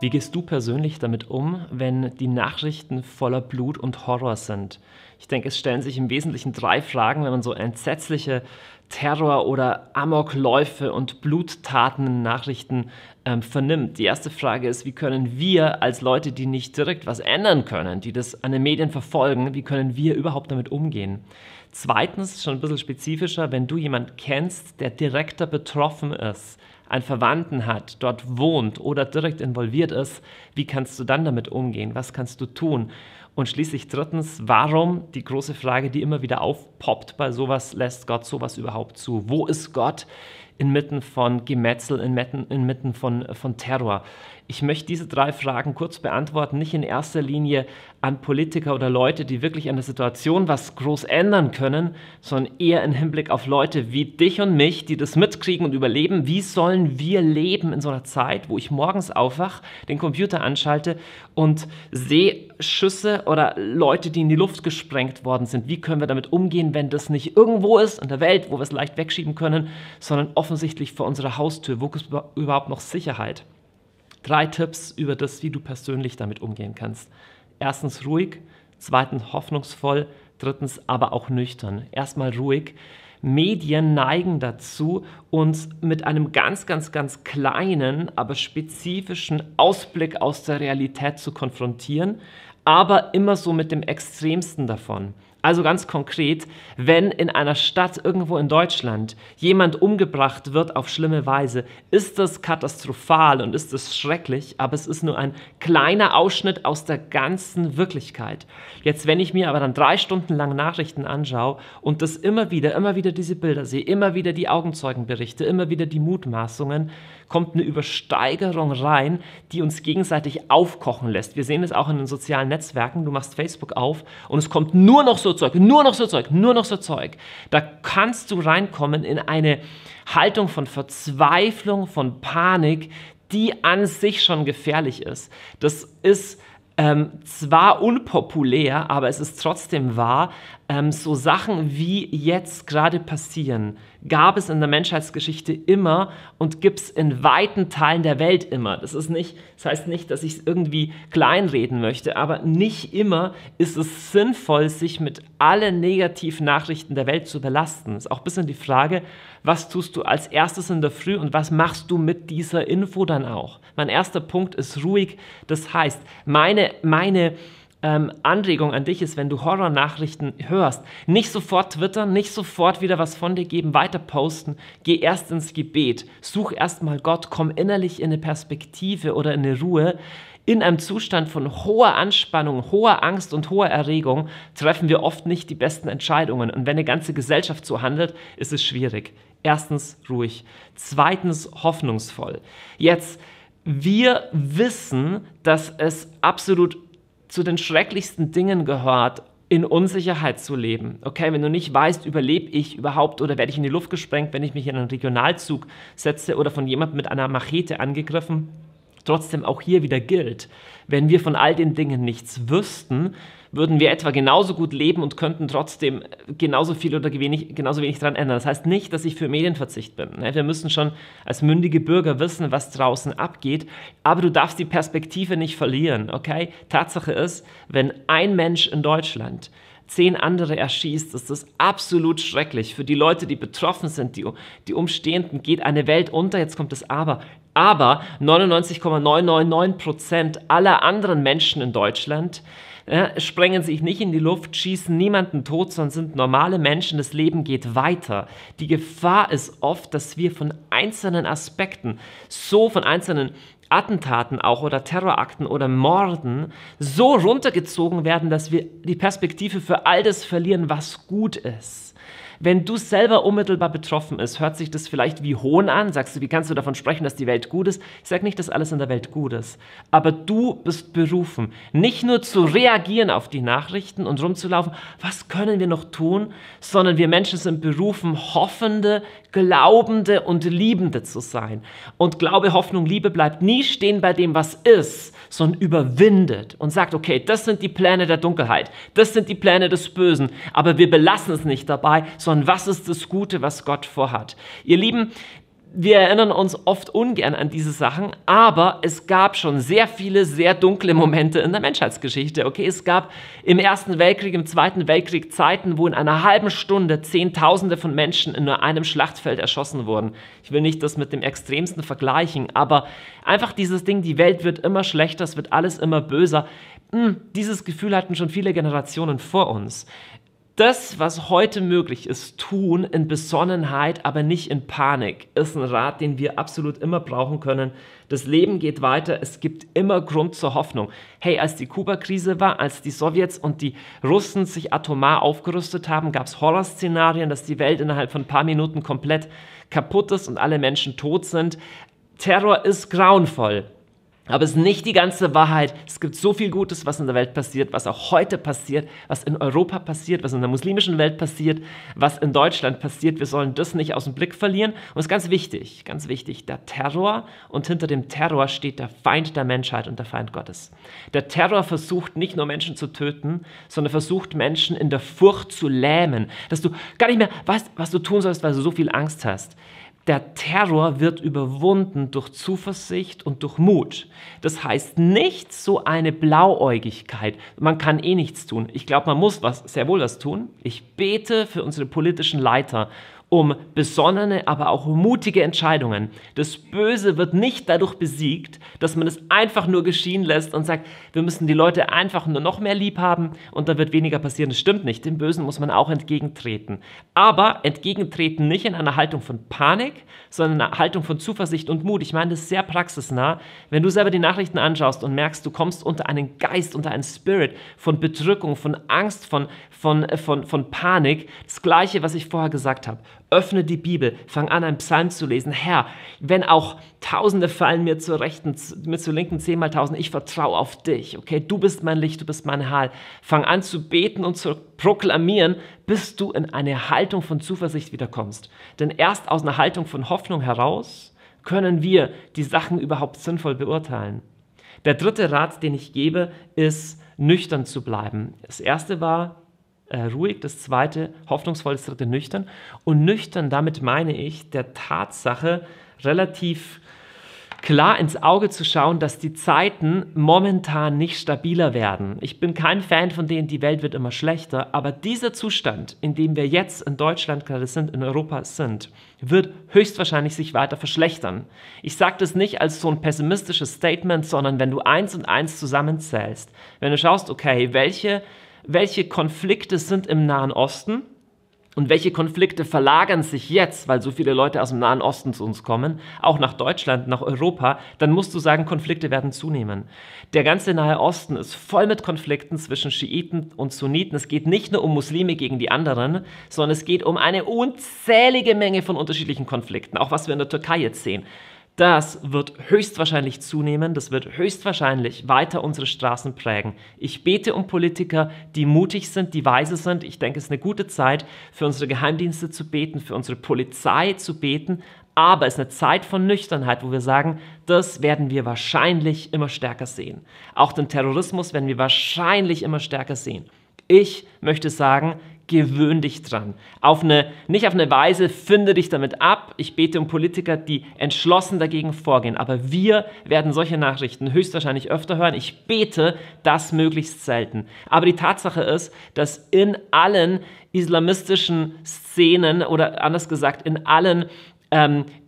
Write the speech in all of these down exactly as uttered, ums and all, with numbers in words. Wie gehst du persönlich damit um, wenn die Nachrichten voller Blut und Horror sind? Ich denke, es stellen sich im Wesentlichen drei Fragen, wenn man so entsetzliche Terror- oder Amokläufe und Bluttaten in Nachrichten ähm, vernimmt. Die erste Frage ist, wie können wir als Leute, die nicht direkt was ändern können, die das an den Medien verfolgen, wie können wir überhaupt damit umgehen? Zweitens, schon ein bisschen spezifischer, wenn du jemanden kennst, der direkter betroffen ist, einen Verwandten hat, dort wohnt oder direkt involviert ist, wie kannst du dann damit umgehen? Was kannst du tun? Und schließlich drittens, warum, die große Frage, die immer wieder aufpoppt bei sowas, lässt Gott sowas überhaupt zu? Wo ist Gott inmitten von Gemetzel, inmitten, inmitten von, von Terror? Ich möchte diese drei Fragen kurz beantworten, nicht in erster Linie an Politiker oder Leute, die wirklich an der Situation was groß ändern können, sondern eher im Hinblick auf Leute wie dich und mich, die das mitkriegen und überleben. Wie sollen wir leben in so einer Zeit, wo ich morgens aufwache, den Computer anschalte und sehe Schüsse oder Leute, die in die Luft gesprengt worden sind? Wie können wir damit umgehen, wenn das nicht irgendwo ist in der Welt, wo wir es leicht wegschieben können, sondern offensichtlich vor unserer Haustür? Wo ist überhaupt noch Sicherheit? Drei Tipps über das, wie du persönlich damit umgehen kannst. Erstens ruhig, zweitens hoffnungsvoll, drittens aber auch nüchtern. Erstmal ruhig. Medien neigen dazu, uns mit einem ganz, ganz, ganz kleinen, aber spezifischen Ausblick aus der Realität zu konfrontieren, aber immer so mit dem Extremsten davon. Also ganz konkret, wenn in einer Stadt irgendwo in Deutschland jemand umgebracht wird auf schlimme Weise, ist das katastrophal und ist das schrecklich, aber es ist nur ein kleiner Ausschnitt aus der ganzen Wirklichkeit. Jetzt, wenn ich mir aber dann drei Stunden lang Nachrichten anschaue und das immer wieder, immer wieder diese Bilder sehe, immer wieder die Augenzeugenberichte, immer wieder die Mutmaßungen, kommt eine Übersteigerung rein, die uns gegenseitig aufkochen lässt. Wir sehen es auch in den sozialen Netzwerken. Du machst Facebook auf und es kommt nur noch so Zeug, nur noch so Zeug, nur noch so Zeug. Da kannst du reinkommen in eine Haltung von Verzweiflung, von Panik, die an sich schon gefährlich ist. Das ist ähm, zwar unpopulär, aber es ist trotzdem wahr. Ähm, so Sachen wie jetzt gerade passieren, gab es in der Menschheitsgeschichte immer und gibt es in weiten Teilen der Welt immer. Das ist nicht, das heißt nicht, dass ich es irgendwie kleinreden möchte, aber nicht immer ist es sinnvoll, sich mit allen negativen Nachrichten der Welt zu belasten. Das ist auch ein bisschen die Frage, was tust du als erstes in der Früh und was machst du mit dieser Info dann auch? Mein erster Punkt ist ruhig. Das heißt, meine, meine Ähm, Anregung an dich ist, wenn du Horror-Nachrichten hörst, nicht sofort twittern, nicht sofort wieder was von dir geben, weiter posten, geh erst ins Gebet, such erstmal Gott, komm innerlich in eine Perspektive oder in eine Ruhe. In einem Zustand von hoher Anspannung, hoher Angst und hoher Erregung treffen wir oft nicht die besten Entscheidungen. Und wenn eine ganze Gesellschaft so handelt, ist es schwierig. Erstens ruhig, zweitens hoffnungsvoll. Jetzt, wir wissen, dass es absolut zu den schrecklichsten Dingen gehört, in Unsicherheit zu leben. Okay, wenn du nicht weißt, überlebe ich überhaupt oder werde ich in die Luft gesprengt, wenn ich mich in einen Regionalzug setze oder von jemandem mit einer Machete angegriffen. Trotzdem auch hier wieder gilt, wenn wir von all den Dingen nichts wüssten, würden wir etwa genauso gut leben und könnten trotzdem genauso viel oder wenig, genauso wenig daran ändern. Das heißt nicht, dass ich für Medienverzicht bin. Wir müssen schon als mündige Bürger wissen, was draußen abgeht, aber du darfst die Perspektive nicht verlieren, okay? Tatsache ist, wenn ein Mensch in Deutschland zehn andere erschießt, ist das absolut schrecklich. Für die Leute, die betroffen sind, die, die Umstehenden, geht eine Welt unter. Jetzt kommt das Aber. Aber neunundneunzig Komma neunhundertneunundneunzig Prozent aller anderen Menschen in Deutschland ja, sprengen sich nicht in die Luft, schießen niemanden tot, sondern sind normale Menschen. Das Leben geht weiter. Die Gefahr ist oft, dass wir von einzelnen Aspekten, so von einzelnen Attentaten auch oder Terrorakten oder Morden so runtergezogen werden, dass wir die Perspektive für all das verlieren, was gut ist. Wenn du selber unmittelbar betroffen bist, hört sich das vielleicht wie Hohn an. Sagst du, wie kannst du davon sprechen, dass die Welt gut ist? Ich sage nicht, dass alles in der Welt gut ist. Aber du bist berufen, nicht nur zu reagieren auf die Nachrichten und rumzulaufen, was können wir noch tun, sondern wir Menschen sind berufen, Hoffende, Glaubende und Liebende zu sein. Und Glaube, Hoffnung, Liebe bleibt nie stehen bei dem, was ist, sondern überwindet und sagt, okay, das sind die Pläne der Dunkelheit, das sind die Pläne des Bösen, aber wir belassen es nicht dabei, sondern sondern was ist das Gute, was Gott vorhat. Ihr Lieben, wir erinnern uns oft ungern an diese Sachen, aber es gab schon sehr viele, sehr dunkle Momente in der Menschheitsgeschichte. Okay, es gab im Ersten Weltkrieg, im Zweiten Weltkrieg Zeiten, wo in einer halben Stunde Zehntausende von Menschen in nur einem Schlachtfeld erschossen wurden. Ich will nicht das mit dem Extremsten vergleichen, aber einfach dieses Ding, die Welt wird immer schlechter, es wird alles immer böser. Hm, dieses Gefühl hatten schon viele Generationen vor uns. Das, was heute möglich ist, tun in Besonnenheit, aber nicht in Panik, ist ein Rat, den wir absolut immer brauchen können. Das Leben geht weiter, es gibt immer Grund zur Hoffnung. Hey, als die Kuba-Krise war, als die Sowjets und die Russen sich atomar aufgerüstet haben, gab es Horrorszenarien, dass die Welt innerhalb von ein paar Minuten komplett kaputt ist und alle Menschen tot sind. Terror ist grauenvoll. Aber es ist nicht die ganze Wahrheit. Es gibt so viel Gutes, was in der Welt passiert, was auch heute passiert, was in Europa passiert, was in der muslimischen Welt passiert, was in Deutschland passiert. Wir sollen das nicht aus dem Blick verlieren. Und es ist ganz wichtig, ganz wichtig, der Terror, und hinter dem Terror steht der Feind der Menschheit und der Feind Gottes. Der Terror versucht nicht nur Menschen zu töten, sondern versucht Menschen in der Furcht zu lähmen, dass du gar nicht mehr weißt, was du tun sollst, weil du so viel Angst hast. Der Terror wird überwunden durch Zuversicht und durch Mut. Das heißt nicht so eine Blauäugigkeit. Man kann eh nichts tun. Ich glaube, man muss was, sehr wohl was tun. Ich bete für unsere politischen Leiter um besonnene, aber auch mutige Entscheidungen. Das Böse wird nicht dadurch besiegt, dass man es einfach nur geschehen lässt und sagt, wir müssen die Leute einfach nur noch mehr lieb haben und da wird weniger passieren. Das stimmt nicht. Dem Bösen muss man auch entgegentreten. Aber entgegentreten nicht in einer Haltung von Panik, sondern in einer Haltung von Zuversicht und Mut. Ich meine, das ist sehr praxisnah. Wenn du selber die Nachrichten anschaust und merkst, du kommst unter einen Geist, unter einen Spirit von Bedrückung, von Angst, von, von, von, von Panik, das Gleiche, was ich vorher gesagt habe. Öffne die Bibel, fang an, einen Psalm zu lesen. Herr, wenn auch Tausende fallen mir zur rechten, mir zur linken, zehnmal tausend, ich vertraue auf dich, okay? Du bist mein Licht, du bist mein Heil. Fang an zu beten und zu proklamieren, bis du in eine Haltung von Zuversicht wiederkommst. Denn erst aus einer Haltung von Hoffnung heraus können wir die Sachen überhaupt sinnvoll beurteilen. Der dritte Rat, den ich gebe, ist, nüchtern zu bleiben. Das erste war ruhig, das zweite hoffnungsvoll, das dritte nüchtern. Und nüchtern, damit meine ich, der Tatsache relativ klar ins Auge zu schauen, dass die Zeiten momentan nicht stabiler werden. Ich bin kein Fan von denen, die Welt wird immer schlechter, aber dieser Zustand, in dem wir jetzt in Deutschland gerade sind, in Europa sind, wird höchstwahrscheinlich sich weiter verschlechtern. Ich sage das nicht als so ein pessimistisches Statement, sondern wenn du eins und eins zusammenzählst, wenn du schaust, okay, welche Welche Konflikte sind im Nahen Osten und welche Konflikte verlagern sich jetzt, weil so viele Leute aus dem Nahen Osten zu uns kommen, auch nach Deutschland, nach Europa, dann musst du sagen, Konflikte werden zunehmen. Der ganze Nahe Osten ist voll mit Konflikten zwischen Schiiten und Sunniten. Es geht nicht nur um Muslime gegen die anderen, sondern es geht um eine unzählige Menge von unterschiedlichen Konflikten, auch was wir in der Türkei jetzt sehen. Das wird höchstwahrscheinlich zunehmen, das wird höchstwahrscheinlich weiter unsere Straßen prägen. Ich bete um Politiker, die mutig sind, die weise sind. Ich denke, es ist eine gute Zeit, für unsere Geheimdienste zu beten, für unsere Polizei zu beten. Aber es ist eine Zeit von Nüchternheit, wo wir sagen, das werden wir wahrscheinlich immer stärker sehen. Auch den Terrorismus werden wir wahrscheinlich immer stärker sehen. Ich möchte sagen, gewöhn dich dran. Auf eine, nicht auf eine Weise, finde dich damit ab. Ich bete um Politiker, die entschlossen dagegen vorgehen. Aber wir werden solche Nachrichten höchstwahrscheinlich öfter hören. Ich bete das möglichst selten. Aber die Tatsache ist, dass in allen islamistischen Szenen oder anders gesagt, in allen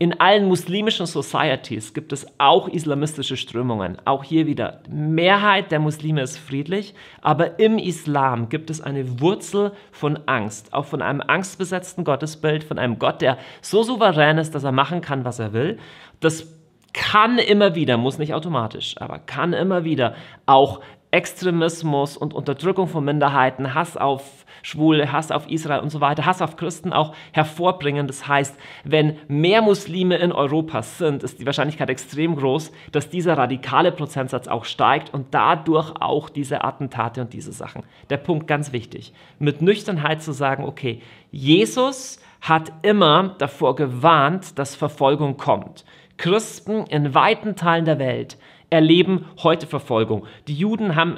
in allen muslimischen Societies gibt es auch islamistische Strömungen. Auch hier wieder, die Mehrheit der Muslime ist friedlich, aber im Islam gibt es eine Wurzel von Angst, auch von einem angstbesetzten Gottesbild, von einem Gott, der so souverän ist, dass er machen kann, was er will. Das kann immer wieder, muss nicht automatisch, aber kann immer wieder auch Extremismus und Unterdrückung von Minderheiten, Hass auf Schwule, Hass auf Israel und so weiter, Hass auf Christen auch hervorbringen. Das heißt, wenn mehr Muslime in Europa sind, ist die Wahrscheinlichkeit extrem groß, dass dieser radikale Prozentsatz auch steigt und dadurch auch diese Attentate und diese Sachen. Der Punkt ganz wichtig, mit Nüchternheit zu sagen, okay, Jesus hat immer davor gewarnt, dass Verfolgung kommt. Christen in weiten Teilen der Welt erleben heute Verfolgung. Die Juden haben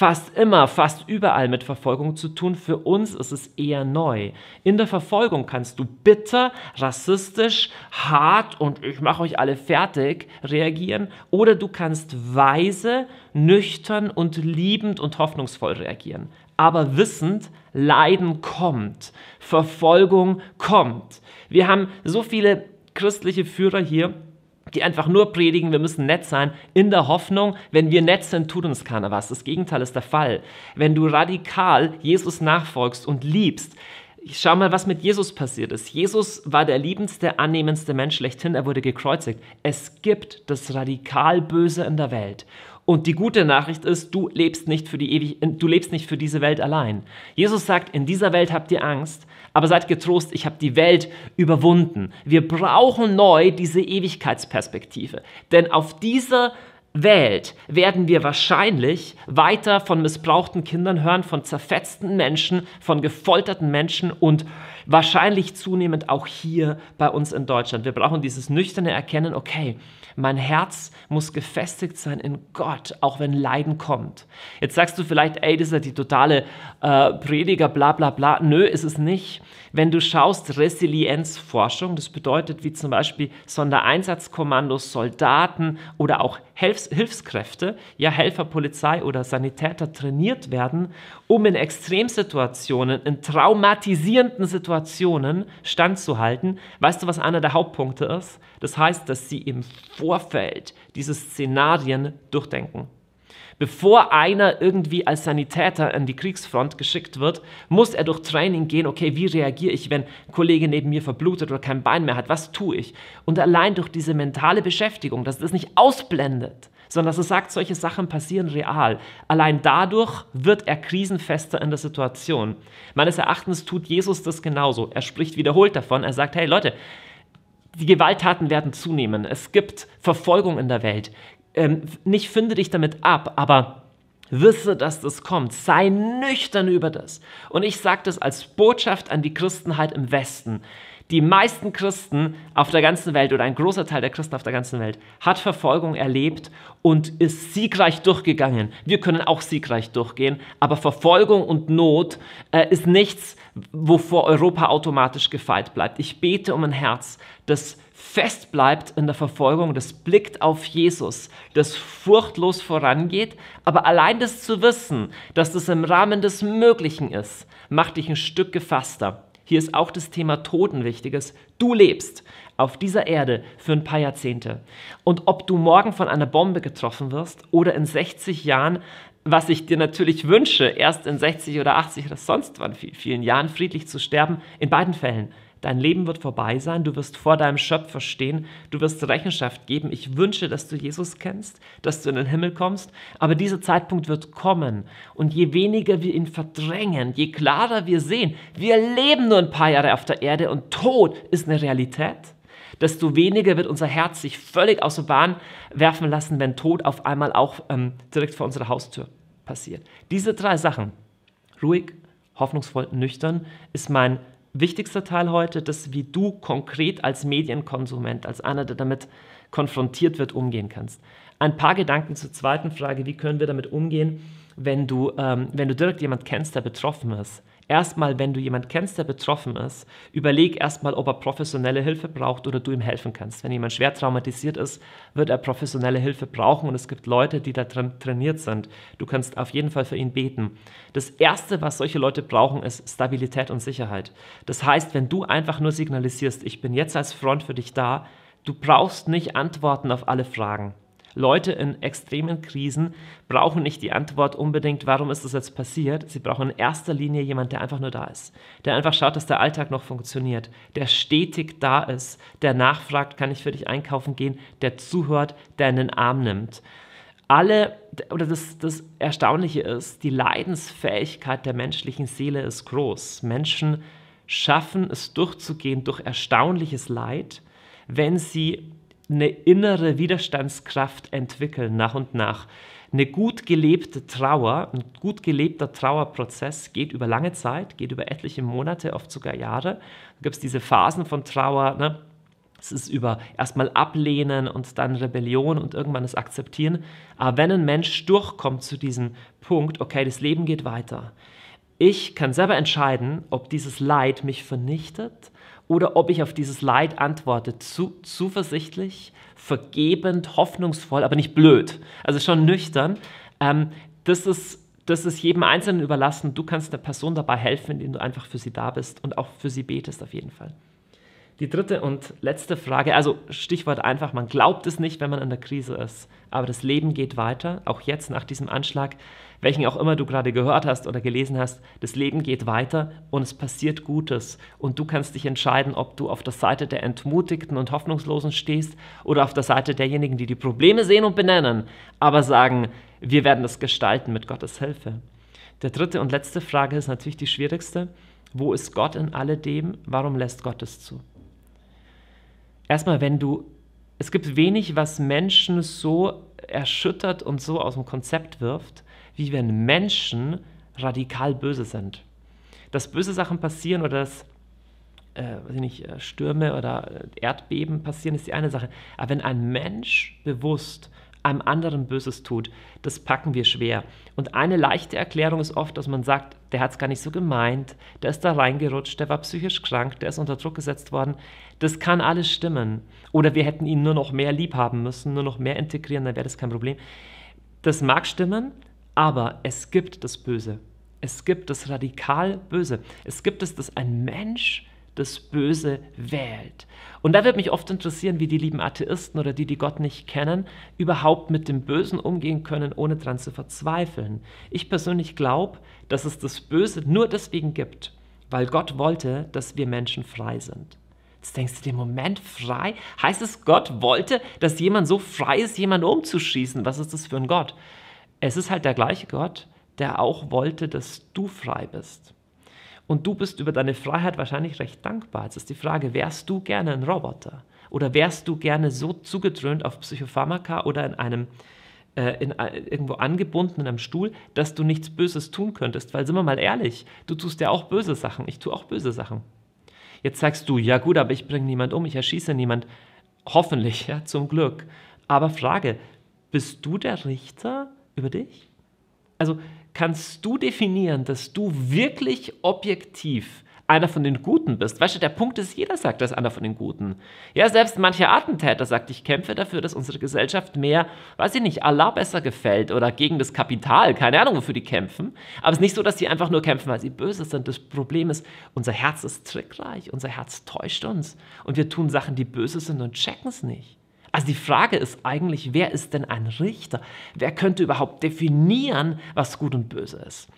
fast immer, fast überall mit Verfolgung zu tun. Für uns ist es eher neu. In der Verfolgung kannst du bitter, rassistisch, hart und ich mache euch alle fertig reagieren oder du kannst weise, nüchtern und liebend und hoffnungsvoll reagieren. Aber wissend, Leiden kommt, Verfolgung kommt. Wir haben so viele christliche Führer hier, die einfach nur predigen, wir müssen nett sein, in der Hoffnung, wenn wir nett sind, tut uns keiner was. Das Gegenteil ist der Fall. Wenn du radikal Jesus nachfolgst und liebst, schau mal, was mit Jesus passiert ist. Jesus war der liebendste, annehmendste Mensch schlechthin, er wurde gekreuzigt. Es gibt das radikal Böse in der Welt. Und die gute Nachricht ist, du lebst nicht für die ewig, du lebst nicht für diese Welt allein. Jesus sagt, in dieser Welt habt ihr Angst, aber seid getrost, ich habe die Welt überwunden. Wir brauchen neu diese Ewigkeitsperspektive, denn auf dieser Welt werden wir wahrscheinlich weiter von missbrauchten Kindern hören, von zerfetzten Menschen, von gefolterten Menschen und wahrscheinlich zunehmend auch hier bei uns in Deutschland. Wir brauchen dieses nüchterne Erkennen, okay, mein Herz muss gefestigt sein in Gott, auch wenn Leiden kommt. Jetzt sagst du vielleicht, ey, das ist ja die totale äh, Prediger, bla bla bla. Nö, ist es nicht. Wenn du schaust, Resilienzforschung, das bedeutet wie zum Beispiel Sondereinsatzkommandos, Soldaten oder auch Hilfs- Hilfskräfte, ja Helfer, Polizei oder Sanitäter trainiert werden, um in Extremsituationen, in traumatisierenden Situationen standzuhalten. Weißt du, was einer der Hauptpunkte ist? Das heißt, dass sie im Vorfeld diese Szenarien durchdenken. Bevor einer irgendwie als Sanitäter an die Kriegsfront geschickt wird, muss er durch Training gehen, okay, wie reagiere ich, wenn ein Kollege neben mir verblutet oder kein Bein mehr hat, was tue ich? Und allein durch diese mentale Beschäftigung, dass das nicht ausblendet, sondern dass er sagt, solche Sachen passieren real. Allein dadurch wird er krisenfester in der Situation. Meines Erachtens tut Jesus das genauso. Er spricht wiederholt davon, er sagt, hey Leute, die Gewalttaten werden zunehmen, es gibt Verfolgung in der Welt. Ähm, nicht finde dich damit ab, aber wisse, dass das kommt. Sei nüchtern über das. Und ich sage das als Botschaft an die Christenheit im Westen. Die meisten Christen auf der ganzen Welt oder ein großer Teil der Christen auf der ganzen Welt hat Verfolgung erlebt und ist siegreich durchgegangen. Wir können auch siegreich durchgehen, aber Verfolgung und Not äh, ist nichts, wovor Europa automatisch gefeit bleibt. Ich bete um ein Herz, das fest bleibt in der Verfolgung, das blickt auf Jesus, das furchtlos vorangeht, aber allein das zu wissen, dass das im Rahmen des Möglichen ist, macht dich ein Stück gefasster. Hier ist auch das Thema Tod ein wichtiges. Du lebst auf dieser Erde für ein paar Jahrzehnte. Und ob du morgen von einer Bombe getroffen wirst oder in sechzig Jahren, was ich dir natürlich wünsche, erst in sechzig oder achtzig oder sonst wann vielen Jahren friedlich zu sterben, in beiden Fällen. Dein Leben wird vorbei sein, du wirst vor deinem Schöpfer stehen, du wirst Rechenschaft geben. Ich wünsche, dass du Jesus kennst, dass du in den Himmel kommst, aber dieser Zeitpunkt wird kommen. Und je weniger wir ihn verdrängen, je klarer wir sehen, wir leben nur ein paar Jahre auf der Erde und Tod ist eine Realität, desto weniger wird unser Herz sich völlig außer Bahn werfen lassen, wenn Tod auf einmal auch ähm, direkt vor unserer Haustür passiert. Diese drei Sachen, ruhig, hoffnungsvoll, nüchtern, ist mein wichtigster Teil heute, dass wie du konkret als Medienkonsument, als einer, der damit konfrontiert wird, umgehen kannst. Ein paar Gedanken zur zweiten Frage, wie können wir damit umgehen, wenn du, ähm, wenn du direkt jemand kennst, der betroffen ist. Erstmal, wenn du jemand kennst, der betroffen ist, überleg erstmal, ob er professionelle Hilfe braucht oder du ihm helfen kannst. Wenn jemand schwer traumatisiert ist, wird er professionelle Hilfe brauchen und es gibt Leute, die da drin trainiert sind. Du kannst auf jeden Fall für ihn beten. Das Erste, was solche Leute brauchen, ist Stabilität und Sicherheit. Das heißt, wenn du einfach nur signalisierst, ich bin jetzt als Front für dich da, du brauchst nicht Antworten auf alle Fragen. Leute in extremen Krisen brauchen nicht die Antwort unbedingt, warum ist das jetzt passiert. Sie brauchen in erster Linie jemanden, der einfach nur da ist, der einfach schaut, dass der Alltag noch funktioniert, der stetig da ist, der nachfragt, kann ich für dich einkaufen gehen, der zuhört, der in den Arm nimmt. Alle, oder das, das Erstaunliche ist, die Leidensfähigkeit der menschlichen Seele ist groß. Menschen schaffen es durchzugehen durch erstaunliches Leid, wenn sie eine innere Widerstandskraft entwickeln nach und nach. Eine gut gelebte Trauer, ein gut gelebter Trauerprozess geht über lange Zeit, geht über etliche Monate, oft sogar Jahre. Da gibt es diese Phasen von Trauer, ne? Es ist über erstmal Ablehnen und dann Rebellion und irgendwann das Akzeptieren. Aber wenn ein Mensch durchkommt zu diesem Punkt, okay, das Leben geht weiter. Ich kann selber entscheiden, ob dieses Leid mich vernichtet oder ob ich auf dieses Leid antworte, zu, zuversichtlich, vergebend, hoffnungsvoll, aber nicht blöd, also schon nüchtern. Ähm, das ist, das ist jedem Einzelnen überlassen. Du kannst der Person dabei helfen, indem du einfach für sie da bist und auch für sie betest auf jeden Fall. Die dritte und letzte Frage, also Stichwort einfach, man glaubt es nicht, wenn man in der Krise ist, aber das Leben geht weiter, auch jetzt nach diesem Anschlag, welchen auch immer du gerade gehört hast oder gelesen hast, das Leben geht weiter und es passiert Gutes und du kannst dich entscheiden, ob du auf der Seite der Entmutigten und Hoffnungslosen stehst oder auf der Seite derjenigen, die die Probleme sehen und benennen, aber sagen, wir werden das gestalten mit Gottes Hilfe. Der dritte und letzte Frage ist natürlich die schwierigste, wo ist Gott in alledem, warum lässt Gott es zu? Erstmal, wenn du, es gibt wenig, was Menschen so erschüttert und so aus dem Konzept wirft, wie wenn Menschen radikal böse sind. Dass böse Sachen passieren oder dass äh, weiß ich nicht, Stürme oder Erdbeben passieren, ist die eine Sache. Aber wenn ein Mensch bewusst einem anderen Böses tut, das packen wir schwer. Und eine leichte Erklärung ist oft, dass man sagt, der hat es gar nicht so gemeint, der ist da reingerutscht, der war psychisch krank, der ist unter Druck gesetzt worden. Das kann alles stimmen. Oder wir hätten ihn nur noch mehr lieb haben müssen, nur noch mehr integrieren, dann wäre das kein Problem. Das mag stimmen, aber es gibt das Böse. Es gibt das radikal Böse. Es gibt es, dass ein Mensch das Böse wählt. Und da wird mich oft interessieren, wie die lieben Atheisten oder die, die Gott nicht kennen, überhaupt mit dem Bösen umgehen können, ohne daran zu verzweifeln. Ich persönlich glaube, dass es das Böse nur deswegen gibt, weil Gott wollte, dass wir Menschen frei sind. Jetzt denkst du dir, Moment, frei? Heißt es, Gott wollte, dass jemand so frei ist, jemanden umzuschießen? Was ist das für ein Gott? Es ist halt der gleiche Gott, der auch wollte, dass du frei bist. Und du bist über deine Freiheit wahrscheinlich recht dankbar. Jetzt ist die Frage, wärst du gerne ein Roboter? Oder wärst du gerne so zugedröhnt auf Psychopharmaka oder in einem, äh, in, äh, irgendwo angebunden in einem Stuhl, dass du nichts Böses tun könntest? Weil, sind wir mal ehrlich, du tust ja auch böse Sachen. Ich tue auch böse Sachen. Jetzt sagst du, ja gut, aber ich bringe niemand um, ich erschieße niemand. Hoffentlich, ja, zum Glück. Aber Frage, bist du der Richter über dich? Also, kannst du definieren, dass du wirklich objektiv einer von den Guten bist? Weißt du, der Punkt ist, jeder sagt, dass einer von den Guten. Ja, selbst mancher Attentäter sagt, ich kämpfe dafür, dass unsere Gesellschaft mehr, weiß ich nicht, Allah besser gefällt oder gegen das Kapital, keine Ahnung, wofür die kämpfen. Aber es ist nicht so, dass sie einfach nur kämpfen, weil sie böse sind. Das Problem ist, unser Herz ist trickreich, unser Herz täuscht uns und wir tun Sachen, die böse sind und checken es nicht. Also die Frage ist eigentlich, wer ist denn ein Richter? Wer könnte überhaupt definieren, was gut und böse ist?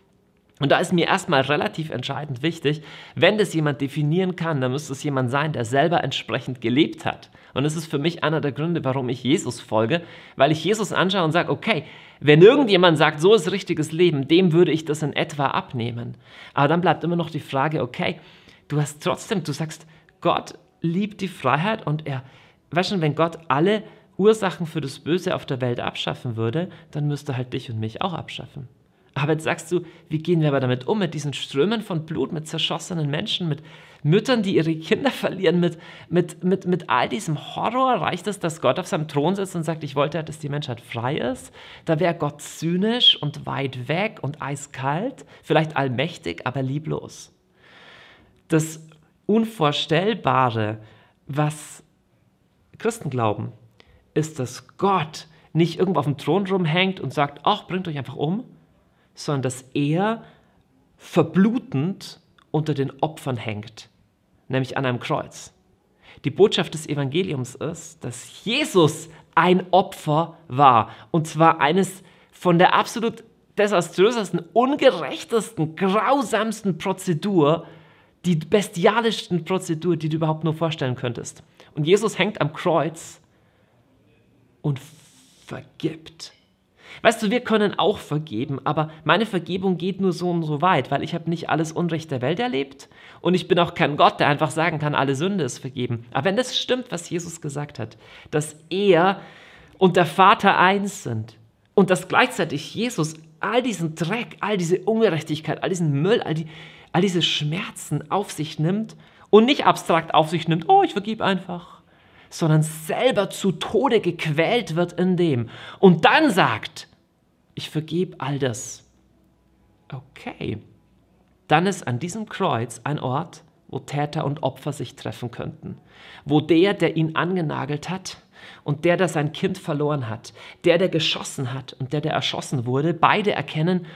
Und da ist mir erstmal relativ entscheidend wichtig, wenn das jemand definieren kann, dann müsste es jemand sein, der selber entsprechend gelebt hat. Und das ist für mich einer der Gründe, warum ich Jesus folge, weil ich Jesus anschaue und sage, okay, wenn irgendjemand sagt, so ist richtiges Leben, dem würde ich das in etwa abnehmen. Aber dann bleibt immer noch die Frage, okay, du hast trotzdem, du sagst, Gott liebt die Freiheit und er, weißt du, wenn Gott alle Ursachen für das Böse auf der Welt abschaffen würde, dann müsste halt dich und mich auch abschaffen. Aber jetzt sagst du, wie gehen wir aber damit um, mit diesen Strömen von Blut, mit zerschossenen Menschen, mit Müttern, die ihre Kinder verlieren, mit, mit, mit, mit all diesem Horror? Reicht es, dass Gott auf seinem Thron sitzt und sagt, ich wollte, dass die Menschheit frei ist? Da wäre Gott zynisch und weit weg und eiskalt, vielleicht allmächtig, aber lieblos. Das Unvorstellbare, was Christenglauben, ist, dass Gott nicht irgendwo auf dem Thron rumhängt und sagt, ach, bringt euch einfach um, sondern dass er verblutend unter den Opfern hängt, nämlich an einem Kreuz. Die Botschaft des Evangeliums ist, dass Jesus ein Opfer war, und zwar eines von der absolut desaströsesten, ungerechtesten, grausamsten Prozedur, die bestialischsten Prozedur, die du überhaupt nur vorstellen könntest. Und Jesus hängt am Kreuz und vergibt. Weißt du, wir können auch vergeben, aber meine Vergebung geht nur so und so weit, weil ich habe nicht alles Unrecht der Welt erlebt und ich bin auch kein Gott, der einfach sagen kann, alle Sünde ist vergeben. Aber wenn das stimmt, was Jesus gesagt hat, dass er und der Vater eins sind und dass gleichzeitig Jesus all diesen Dreck, all diese Ungerechtigkeit, all diesen Müll, all die, all diese Schmerzen auf sich nimmt, und nicht abstrakt auf sich nimmt, oh, ich vergib einfach, sondern selber zu Tode gequält wird in dem. Und dann sagt, ich vergebe all das. Okay, dann ist an diesem Kreuz ein Ort, wo Täter und Opfer sich treffen könnten. Wo der, der ihn angenagelt hat und der, der sein Kind verloren hat, der, der geschossen hat und der, der erschossen wurde, beide erkennen,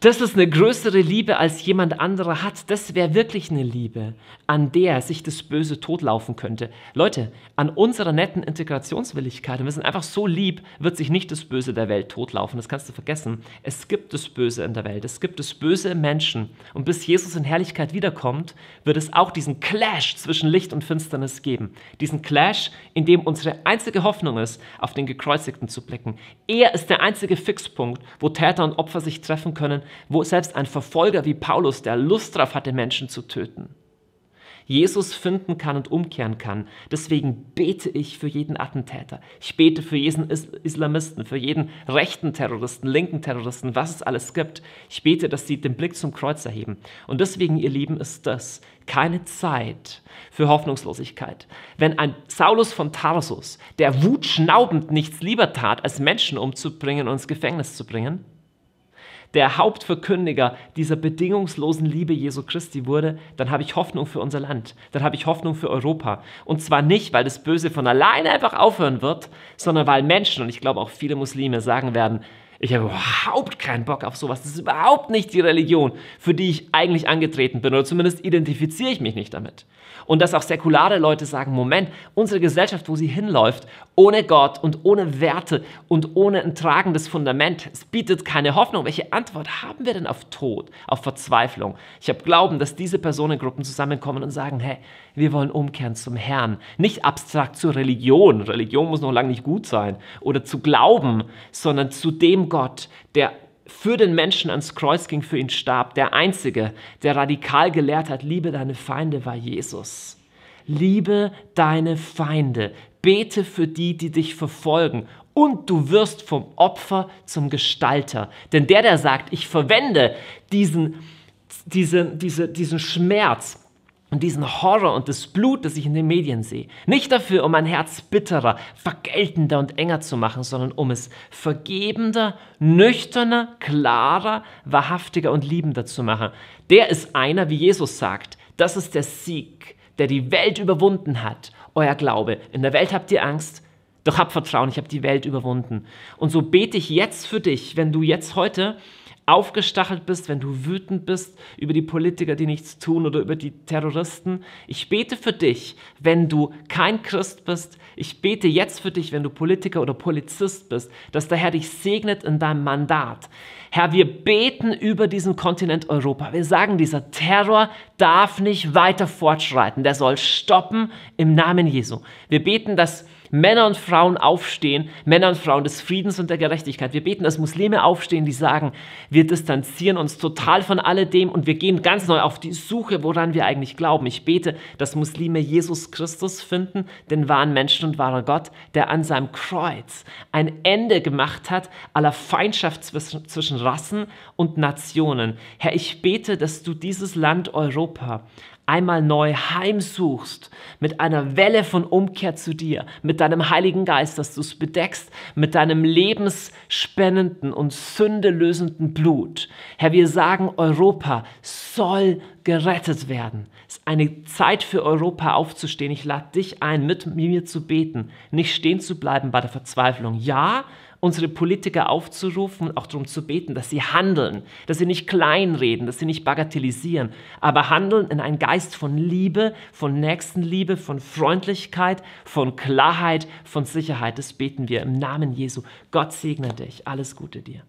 das ist eine größere Liebe, als jemand anderer hat. Das wäre wirklich eine Liebe, an der sich das Böse totlaufen könnte. Leute, an unserer netten Integrationswilligkeit, wir sind einfach so lieb, wird sich nicht das Böse der Welt totlaufen. Das kannst du vergessen. Es gibt das Böse in der Welt. Es gibt das Böse im Menschen. Und bis Jesus in Herrlichkeit wiederkommt, wird es auch diesen Clash zwischen Licht und Finsternis geben. Diesen Clash, in dem unsere einzige Hoffnung ist, auf den Gekreuzigten zu blicken. Er ist der einzige Fixpunkt, wo Täter und Opfer sich treffen können, wo selbst ein Verfolger wie Paulus, der Lust drauf hatte, Menschen zu töten, Jesus finden kann und umkehren kann. Deswegen bete ich für jeden Attentäter. Ich bete für jeden Islamisten, für jeden rechten Terroristen, linken Terroristen, was es alles gibt. Ich bete, dass sie den Blick zum Kreuz erheben. Und deswegen, ihr Lieben, ist das keine Zeit für Hoffnungslosigkeit. Wenn ein Saulus von Tarsus, der wutschnaubend nichts lieber tat, als Menschen umzubringen und ins Gefängnis zu bringen, der Hauptverkündiger dieser bedingungslosen Liebe Jesu Christi wurde, dann habe ich Hoffnung für unser Land, dann habe ich Hoffnung für Europa. Und zwar nicht, weil das Böse von alleine einfach aufhören wird, sondern weil Menschen, und ich glaube auch viele Muslime, sagen werden, ich habe überhaupt keinen Bock auf sowas, das ist überhaupt nicht die Religion, für die ich eigentlich angetreten bin, oder zumindest identifiziere ich mich nicht damit. Und dass auch säkulare Leute sagen, Moment, unsere Gesellschaft, wo sie hinläuft, ohne Gott und ohne Werte und ohne ein tragendes Fundament, es bietet keine Hoffnung. Welche Antwort haben wir denn auf Tod, auf Verzweiflung? Ich habe Glauben, dass diese Personengruppen zusammenkommen und sagen, hey, wir wollen umkehren zum Herrn, nicht abstrakt zur Religion, Religion muss noch lange nicht gut sein, oder zu Glauben, sondern zu dem Gott, der für den Menschen ans Kreuz ging, für ihn starb, der Einzige, der radikal gelehrt hat, liebe deine Feinde, war Jesus. Liebe deine Feinde, bete für die, die dich verfolgen, und du wirst vom Opfer zum Gestalter. Denn der, der sagt, ich verwende diesen, diese, diese, diesen Schmerz und diesen Horror und das Blut, das ich in den Medien sehe, nicht dafür, um mein Herz bitterer, vergeltender und enger zu machen, sondern um es vergebender, nüchterner, klarer, wahrhaftiger und liebender zu machen. Der ist einer, wie Jesus sagt, das ist der Sieg, der die Welt überwunden hat, euer Glaube. In der Welt habt ihr Angst, doch habt Vertrauen, ich habe die Welt überwunden. Und so bete ich jetzt für dich, wenn du jetzt heute aufgestachelt bist, wenn du wütend bist über die Politiker, die nichts tun, oder über die Terroristen. Ich bete für dich, wenn du kein Christ bist. Ich bete jetzt für dich, wenn du Politiker oder Polizist bist, dass der Herr dich segnet in deinem Mandat. Herr, wir beten über diesen Kontinent Europa. Wir sagen, dieser Terror darf nicht weiter fortschreiten. Der soll stoppen im Namen Jesu. Wir beten, dass Männer und Frauen aufstehen, Männer und Frauen des Friedens und der Gerechtigkeit. Wir beten, dass Muslime aufstehen, die sagen, wir distanzieren uns total von alledem und wir gehen ganz neu auf die Suche, woran wir eigentlich glauben. Ich bete, dass Muslime Jesus Christus finden, den wahren Menschen und wahren Gott, der an seinem Kreuz ein Ende gemacht hat aller Feindschaft zwischen Rassen und Nationen. Herr, ich bete, dass du dieses Land Europa einmal neu heimsuchst, mit einer Welle von Umkehr zu dir, mit deinem Heiligen Geist, dass du es bedeckst, mit deinem lebensspendenden und sündelösenden Blut. Herr, wir sagen, Europa soll gerettet werden. Es ist eine Zeit für Europa aufzustehen. Ich lade dich ein, mit mir zu beten, nicht stehen zu bleiben bei der Verzweiflung. Ja, unsere Politiker aufzurufen und auch darum zu beten, dass sie handeln, dass sie nicht kleinreden, dass sie nicht bagatellisieren, aber handeln in einem Geist von Liebe, von Nächstenliebe, von Freundlichkeit, von Klarheit, von Sicherheit. Das beten wir im Namen Jesu. Gott segne dich. Alles Gute dir.